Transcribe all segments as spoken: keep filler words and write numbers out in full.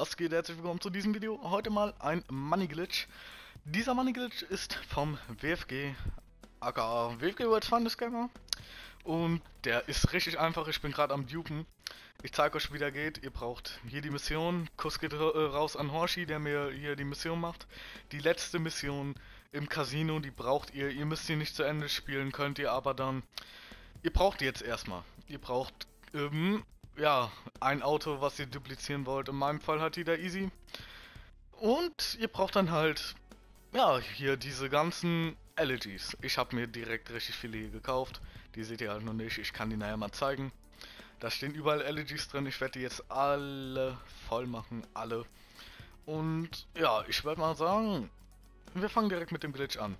Was geht? Herzlich willkommen zu diesem Video. Heute mal ein Money Glitch. Dieser Money Glitch ist vom W F G, aka W F G World Fund Scammer. Und der ist richtig einfach. Ich bin gerade am Dupen. Ich zeige euch, wie der geht. Ihr braucht hier die Mission. Kuss geht raus an Horshi, der mir hier die Mission macht. Die letzte Mission im Casino, die braucht ihr. Ihr müsst sie nicht zu Ende spielen, könnt ihr aber dann. Ihr braucht die jetzt erstmal. Ihr braucht. Ähm, Ja, ein Auto, was ihr duplizieren wollt. In meinem Fall hat die da easy. Und ihr braucht dann halt, ja, hier diese ganzen Elegy's. Ich habe mir direkt richtig viele hier gekauft. Die seht ihr halt noch nicht. Ich kann die nachher mal zeigen. Da stehen überall Elegy's drin. Ich werde die jetzt alle voll machen. Alle. Und ja, ich würde mal sagen, wir fangen direkt mit dem Glitch an.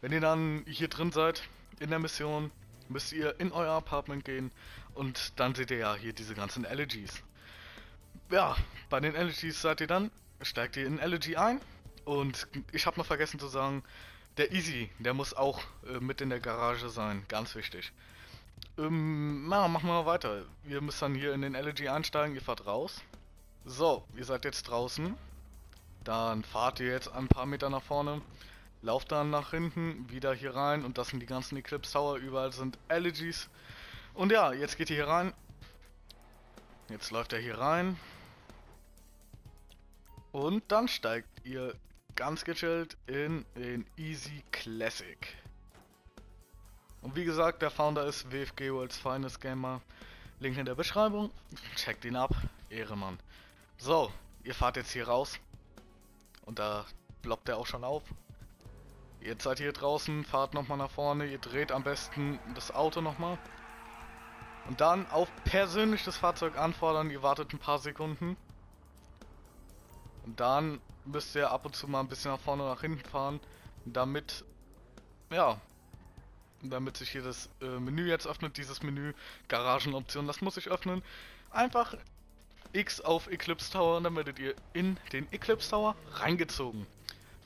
Wenn ihr dann hier drin seid, in der Mission, müsst ihr in euer Apartment gehen und dann seht ihr ja hier diese ganzen Elegy's. Ja, bei den Elegy's seid ihr dann, steigt ihr in Elegy ein und ich habe noch vergessen zu sagen, der Easy, der muss auch äh, mit in der Garage sein, ganz wichtig. Ähm, na, machen wir mal weiter. Ihr müsst dann hier in den Elegy einsteigen, ihr fahrt raus. So, ihr seid jetzt draußen, dann fahrt ihr jetzt ein paar Meter nach vorne. Lauft dann nach hinten, wieder hier rein und das sind die ganzen Eclipse Tower, überall sind Elegy's. Und ja, jetzt geht ihr hier rein. Jetzt läuft er hier rein. Und dann steigt ihr ganz gechillt in den Easy Classic. Und wie gesagt, der Founder ist W F G World's Finest Gamer. Link in der Beschreibung. Checkt ihn ab, Ehrenmann. So, ihr fahrt jetzt hier raus. Und da ploppt er auch schon auf. Jetzt seid ihr draußen, fahrt nochmal nach vorne, ihr dreht am besten das Auto nochmal. Und dann auf persönlich das Fahrzeug anfordern, ihr wartet ein paar Sekunden. Und dann müsst ihr ab und zu mal ein bisschen nach vorne und nach hinten fahren, damit, ja, damit sich hier das äh, Menü jetzt öffnet, dieses Menü, Garagenoption, das muss ich öffnen. Einfach X auf Eclipse Tower und dann werdet ihr in den Eclipse Tower reingezogen.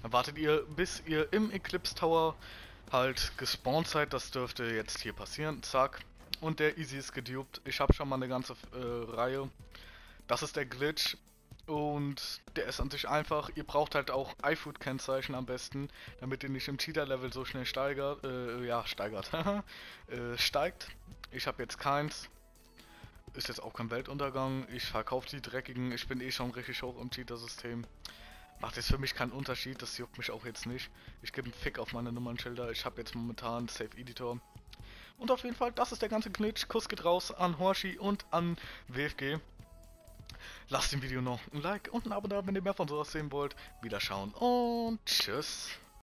Dann wartet ihr, bis ihr im Eclipse Tower halt gespawnt seid. Das dürfte jetzt hier passieren. Zack. Und der Easy ist gedupt. Ich habe schon mal eine ganze äh, Reihe. Das ist der Glitch. Und der ist an sich einfach. Ihr braucht halt auch iFood-Kennzeichen am besten, damit ihr nicht im Cheater-Level so schnell steigert. Äh, ja, steigert. äh, steigt. Ich habe jetzt keins. Ist jetzt auch kein Weltuntergang. Ich verkaufe die dreckigen. Ich bin eh schon richtig hoch im Cheater-System. Macht jetzt für mich keinen Unterschied, das juckt mich auch jetzt nicht. Ich gebe einen Fick auf meine Nummernschilder, ich habe jetzt momentan Safe Editor. Und auf jeden Fall, das ist der ganze Glitch. Kuss geht raus an Horshi und an W F G. Lasst dem Video noch ein Like und ein Abo da, wenn ihr mehr von sowas sehen wollt. Wiederschauen und tschüss.